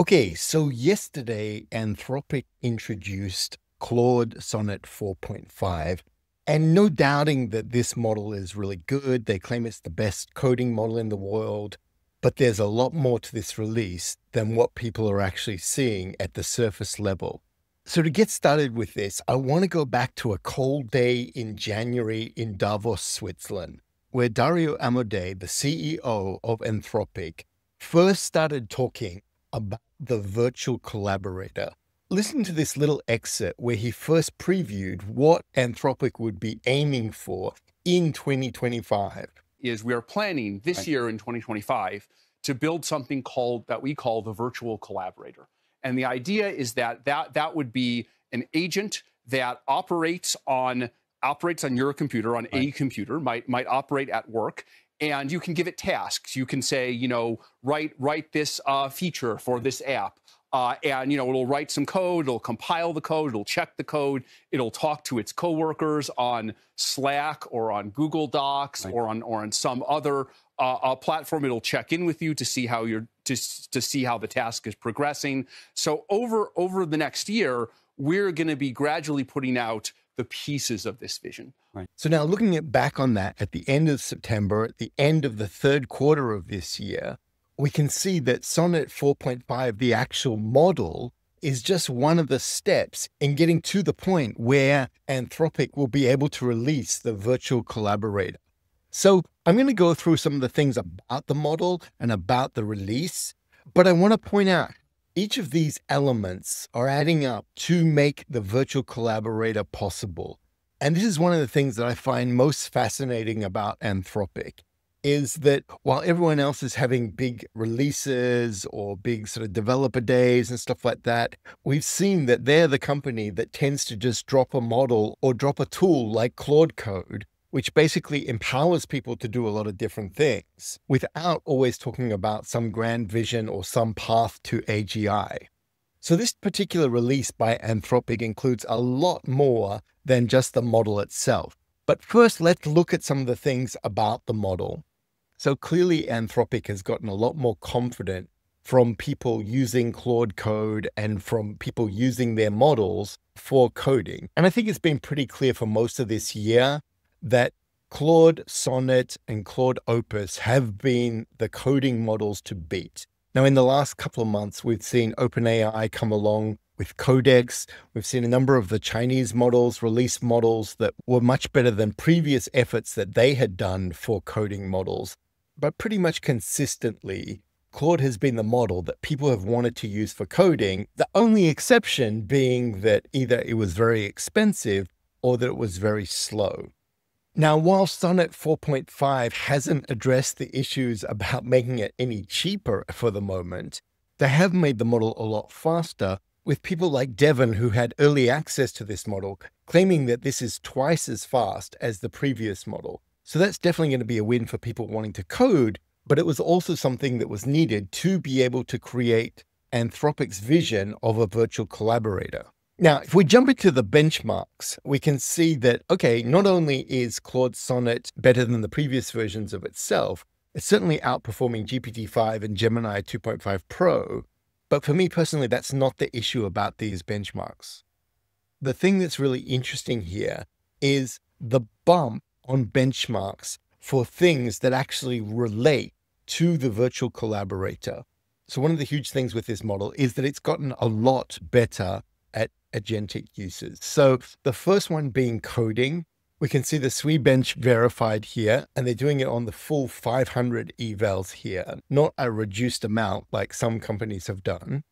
Okay, so yesterday, Anthropic introduced Claude Sonnet 4.5, and no doubting that this model is really good. They claim it's the best coding model in the world, but there's a lot more to this release than what people are actually seeing at the surface level. So to get started with this, I want to go back to a cold day in January in Davos, Switzerland, where Dario Amodei, the CEO of Anthropic, first started talking about the virtual collaborator. Listen to this little excerpt where he first previewed what Anthropic would be aiming for in 2025. Is we are planning this year in 2025 to build something that we call the virtual collaborator. And the idea is that would be an agent that operates on your computer, on a computer, might operate at work, and you can give it tasks. You can say, you know, write this feature for this app, and, you know, it'll write some code, it'll compile the code, it'll check the code, it'll talk to its coworkers on Slack or on Google Docs or on some other platform. It'll check in with you to see how to see how the task is progressing. So over the next year, we're going to be gradually putting out the pieces of this vision. So now looking back on that, at the end of September, at the end of the third quarter of this year, we can see that Sonnet 4.5, the actual model, is just one of the steps in getting to the point where Anthropic will be able to release the virtual collaborator. So I'm going to go through some of the things about the model and about the release, but I want to point out each of these elements are adding up to make the virtual collaborator possible. And this is one of the things that I find most fascinating about Anthropic, is that while everyone else is having big releases or big sort of developer days and stuff like that, we've seen that they're the company that tends to just drop a model or drop a tool like Claude Code, which basically empowers people to do a lot of different things without always talking about some grand vision or some path to AGI. So this particular release by Anthropic includes a lot more than just the model itself. But first, let's look at some of the things about the model. So clearly Anthropic has gotten a lot more confident from people using Claude Code and from people using their models for coding. And I think it's been pretty clear for most of this year that Claude Sonnet and Claude Opus have been the coding models to beat. Now, in the last couple of months, we've seen OpenAI come along with Codex. We've seen a number of the Chinese models release models that were much better than previous efforts that they had done for coding models. But pretty much consistently, Claude has been the model that people have wanted to use for coding, the only exception being that either it was very expensive or that it was very slow. Now, while Sonnet 4.5 hasn't addressed the issues about making it any cheaper for the moment, they have made the model a lot faster, with people like Devin, who had early access to this model, claiming that this is twice as fast as the previous model. So that's definitely going to be a win for people wanting to code, but it was also something that was needed to be able to create Anthropic's vision of a virtual collaborator. Now, if we jump into the benchmarks, we can see that, okay, not only is Claude Sonnet better than the previous versions of itself, it's certainly outperforming GPT-5 and Gemini 2.5 Pro. But for me personally, that's not the issue about these benchmarks. The thing that's really interesting here is the bump on benchmarks for things that actually relate to the virtual collaborator. So one of the huge things with this model is that it's gotten a lot better at agentic uses. So the first one being coding, we can see the SWE-bench verified here, and they're doing it on the full 500 evals here, not a reduced amount like some companies have done.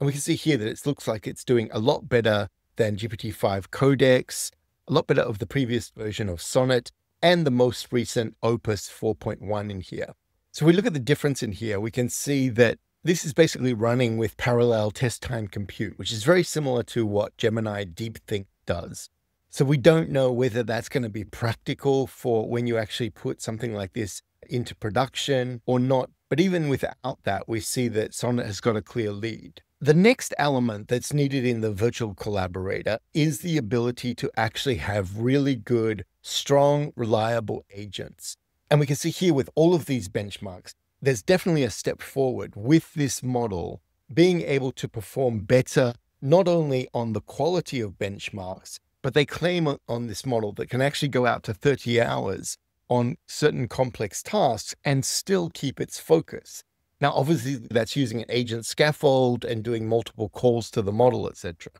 And we can see here that it looks like it's doing a lot better than GPT-5 Codex, a lot better of the previous version of Sonnet, and the most recent Opus 4.1 in here. So we look at the difference in here, we can see that this is basically running with parallel test time compute, which is very similar to what Gemini DeepThink does. So we don't know whether that's going to be practical for when you actually put something like this into production or not. But even without that, we see that Sonnet has got a clear lead. The next element that's needed in the virtual collaborator is the ability to actually have really good, strong, reliable agents. And we can see here with all of these benchmarks, there's definitely a step forward with this model being able to perform better, not only on the quality of benchmarks, but they claim on this model that can actually go out to 30 hours on certain complex tasks and still keep its focus. Now, obviously that's using an agent scaffold and doing multiple calls to the model, etc.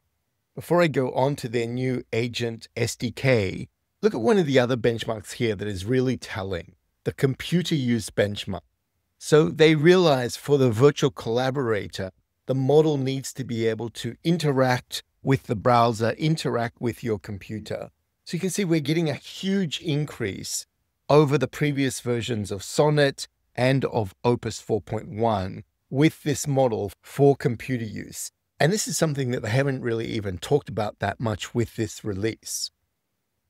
Before I go on to their new agent SDK, look at one of the other benchmarks here that is really telling, the computer use benchmark. So they realize for the virtual collaborator, the model needs to be able to interact with the browser, interact with your computer. So you can see we're getting a huge increase over the previous versions of Sonnet and of Opus 4.1 with this model for computer use. And this is something that they haven't really even talked about that much with this release.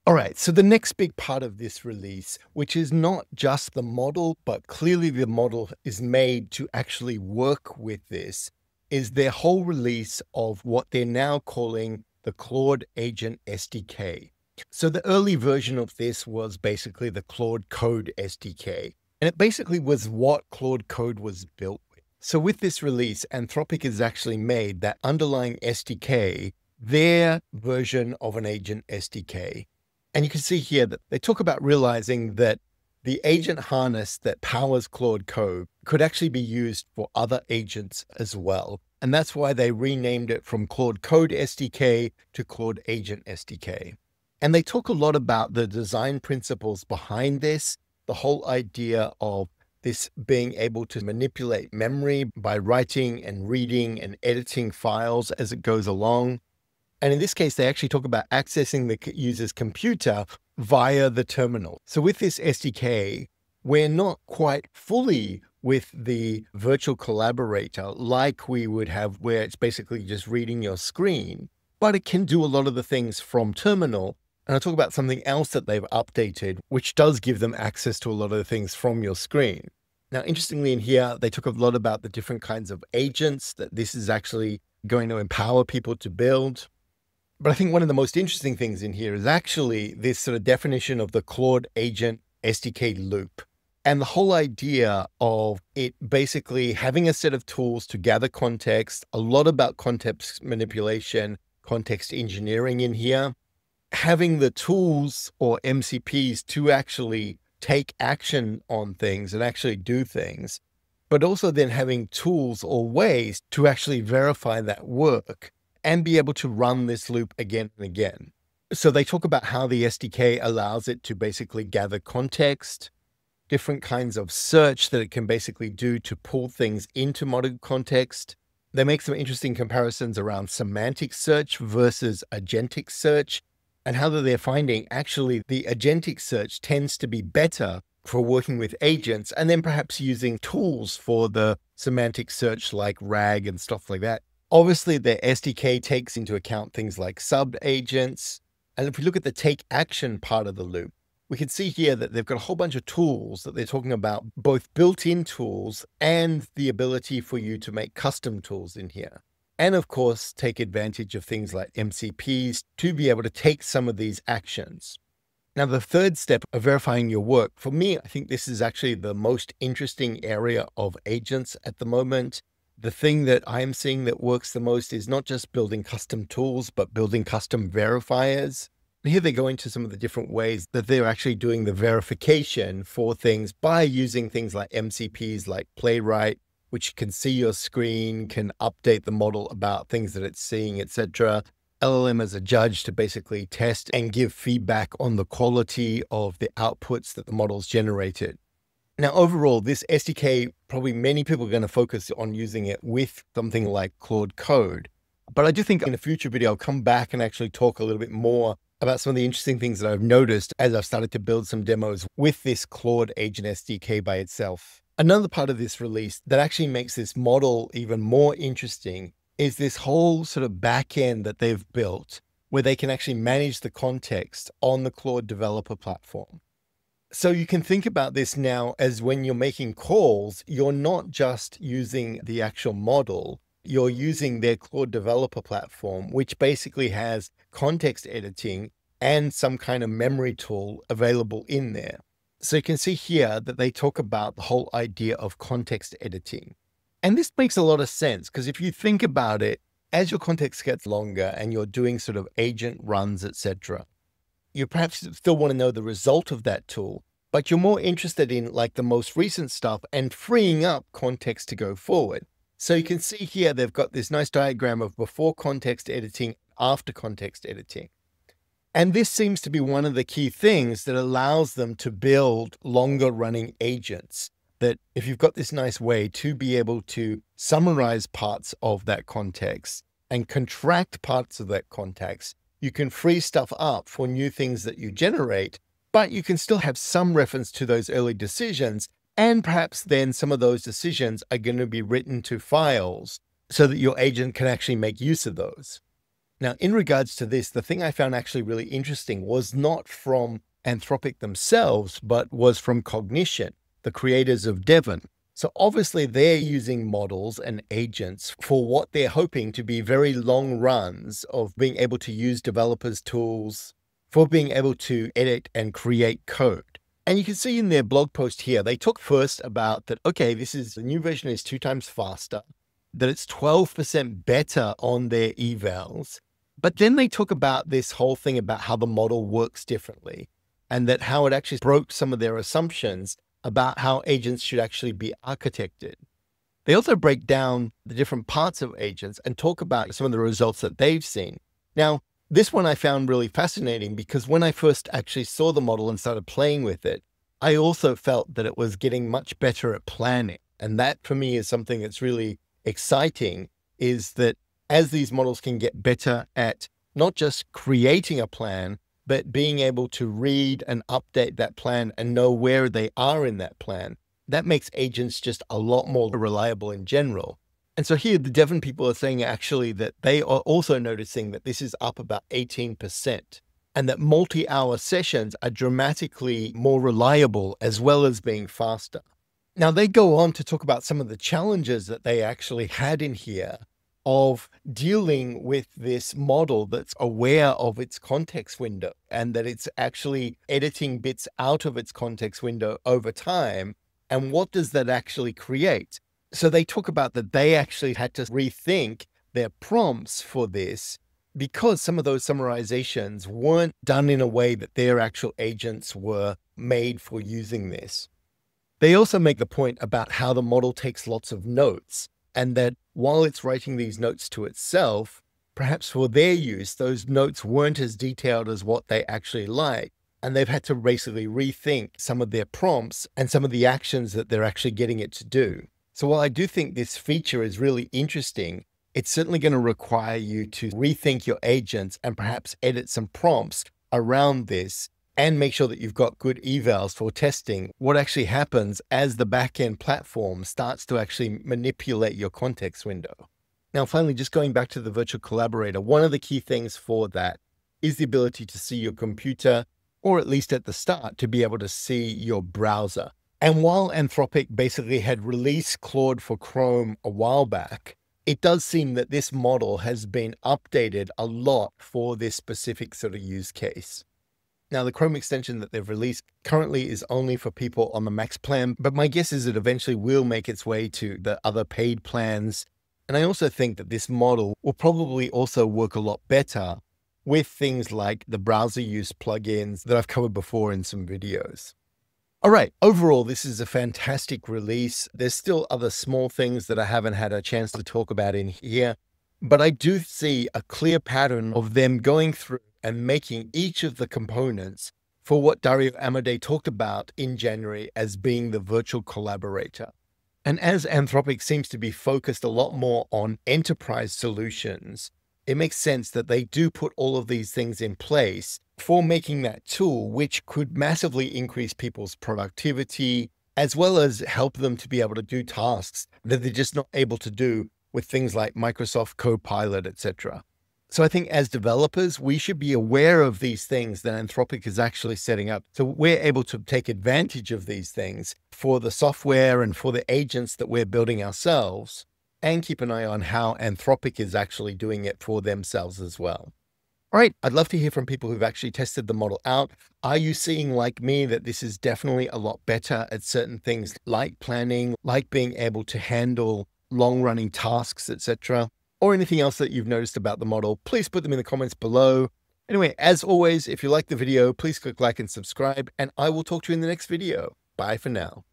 All right, so the next big part of this release, which is not just the model, but clearly the model is made to actually work with this, is their whole release of what they're now calling the Claude Agent SDK. So the early version of this was basically the Claude Code SDK, and it basically was what Claude Code was built with. So with this release, Anthropic has actually made that underlying SDK their version of an agent SDK. And you can see here that they talk about realizing that the agent harness that powers Claude Code could actually be used for other agents as well. And that's why they renamed it from Claude Code SDK to Claude Agent SDK. And they talk a lot about the design principles behind this, the whole idea of this being able to manipulate memory by writing and reading and editing files as it goes along. And in this case, they actually talk about accessing the user's computer via the terminal. So with this SDK, we're not quite fully with the virtual collaborator like we would have where it's basically just reading your screen, but it can do a lot of the things from terminal. And I'll talk about something else that they've updated, which does give them access to a lot of the things from your screen. Now, interestingly in here, they talk a lot about the different kinds of agents that this is actually going to empower people to build. But I think one of the most interesting things in here is actually this sort of definition of the Claude Agent SDK loop and the whole idea of it basically having a set of tools to gather context, a lot about context manipulation, context engineering in here, having the tools or MCPs to actually take action on things and actually do things, but also then having tools or ways to actually verify that work and be able to run this loop again and again. So they talk about how the SDK allows it to basically gather context, different kinds of search that it can basically do to pull things into model context. They make some interesting comparisons around semantic search versus agentic search and how they're finding actually the agentic search tends to be better for working with agents and then perhaps using tools for the semantic search like RAG and stuff like that. Obviously, their SDK takes into account things like sub-agents. And if we look at the take action part of the loop, we can see here that they've got a whole bunch of tools that they're talking about, both built-in tools and the ability for you to make custom tools in here. And of course, take advantage of things like MCPs to be able to take some of these actions. Now, the third step of verifying your work, for me, I think this is actually the most interesting area of agents at the moment. The thing that I'm seeing that works the most is not just building custom tools, but building custom verifiers. And here they go into some of the different ways that they're actually doing the verification for things by using things like MCPs, like Playwright, which can see your screen, can update the model about things that it's seeing, etc. LLM as a judge to basically test and give feedback on the quality of the outputs that the model's generated. Now, overall, this SDK, probably many people are going to focus on using it with something like Claude Code. But I do think in a future video, I'll come back and actually talk a little bit more about some of the interesting things that I've noticed as I've started to build some demos with this Claude Agent SDK by itself. Another part of this release that actually makes this model even more interesting is this whole sort of back end that they've built where they can actually manage the context on the Claude Developer Platform. So you can think about this now as when you're making calls, you're not just using the actual model, you're using their Claude Developer Platform, which basically has context editing and some kind of memory tool available in there. So you can see here that they talk about the whole idea of context editing. And this makes a lot of sense, because if you think about it, as your context gets longer and you're doing sort of agent runs, etc., you perhaps still want to know the result of that tool, but you're more interested in like the most recent stuff and freeing up context to go forward. So you can see here, they've got this nice diagram of before context editing, after context editing. And this seems to be one of the key things that allows them to build longer running agents, that if you've got this nice way to be able to summarize parts of that context and contract parts of that context, you can free stuff up for new things that you generate, but you can still have some reference to those early decisions. And perhaps then some of those decisions are going to be written to files so that your agent can actually make use of those. Now, in regards to this, the thing I found actually really interesting was not from Anthropic themselves, but was from Cognition, the creators of Devin. So obviously they're using models and agents for what they're hoping to be very long runs of being able to use developers' tools for being able to edit and create code. And you can see in their blog post here, they talk first about that, okay, this is the new version is 2 times faster, that it's 12% better on their evals. But then they talk about this whole thing about how the model works differently and that how it actually broke some of their assumptions about how agents should actually be architected. They also break down the different parts of agents and talk about some of the results that they've seen. Now, this one I found really fascinating because when I first actually saw the model and started playing with it, I also felt that it was getting much better at planning. And that for me is something that's really exciting, is that as these models can get better at not just creating a plan, but being able to read and update that plan and know where they are in that plan, that makes agents just a lot more reliable in general. And so here the Devin people are saying actually that they are also noticing that this is up about 18% and that multi-hour sessions are dramatically more reliable as well as being faster. Now they go on to talk about some of the challenges that they actually had in here of dealing with this model that's aware of its context window and that it's actually editing bits out of its context window over time. And what does that actually create? So they talk about that they actually had to rethink their prompts for this because some of those summarizations weren't done in a way that their actual agents were made for using this. They also make the point about how the model takes lots of notes and that while it's writing these notes to itself, perhaps for their use, those notes weren't as detailed as what they actually like. And they've had to basically rethink some of their prompts and some of the actions that they're actually getting it to do. So while I do think this feature is really interesting, it's certainly going to require you to rethink your agents and perhaps edit some prompts around this and make sure that you've got good evals for testing what actually happens as the backend platform starts to actually manipulate your context window. Now, finally, just going back to the virtual collaborator, one of the key things for that is the ability to see your computer, or at least at the start, to be able to see your browser. And while Anthropic basically had released Claude for Chrome a while back, it does seem that this model has been updated a lot for this specific sort of use case. Now, the Chrome extension that they've released currently is only for people on the Max plan, but my guess is it eventually will make its way to the other paid plans. And I also think that this model will probably also work a lot better with things like the browser use plugins that I've covered before in some videos. All right, overall, this is a fantastic release. There's still other small things that I haven't had a chance to talk about in here, but I do see a clear pattern of them going through and making each of the components for what Dario Amodei talked about in January as being the virtual collaborator. And as Anthropic seems to be focused a lot more on enterprise solutions, it makes sense that they do put all of these things in place for making that tool, which could massively increase people's productivity, as well as help them to be able to do tasks that they're just not able to do with things like Microsoft Copilot, etc. So I think as developers, we should be aware of these things that Anthropic is actually setting up. So we're able to take advantage of these things for the software and for the agents that we're building ourselves, and keep an eye on how Anthropic is actually doing it for themselves as well. All right, I'd love to hear from people who've actually tested the model out. Are you seeing, like me, that this is definitely a lot better at certain things like planning, like being able to handle long-running tasks, etc., or anything else that you've noticed about the model, please put them in the comments below. Anyway, as always, if you like the video, please click like and subscribe, and I will talk to you in the next video. Bye for now.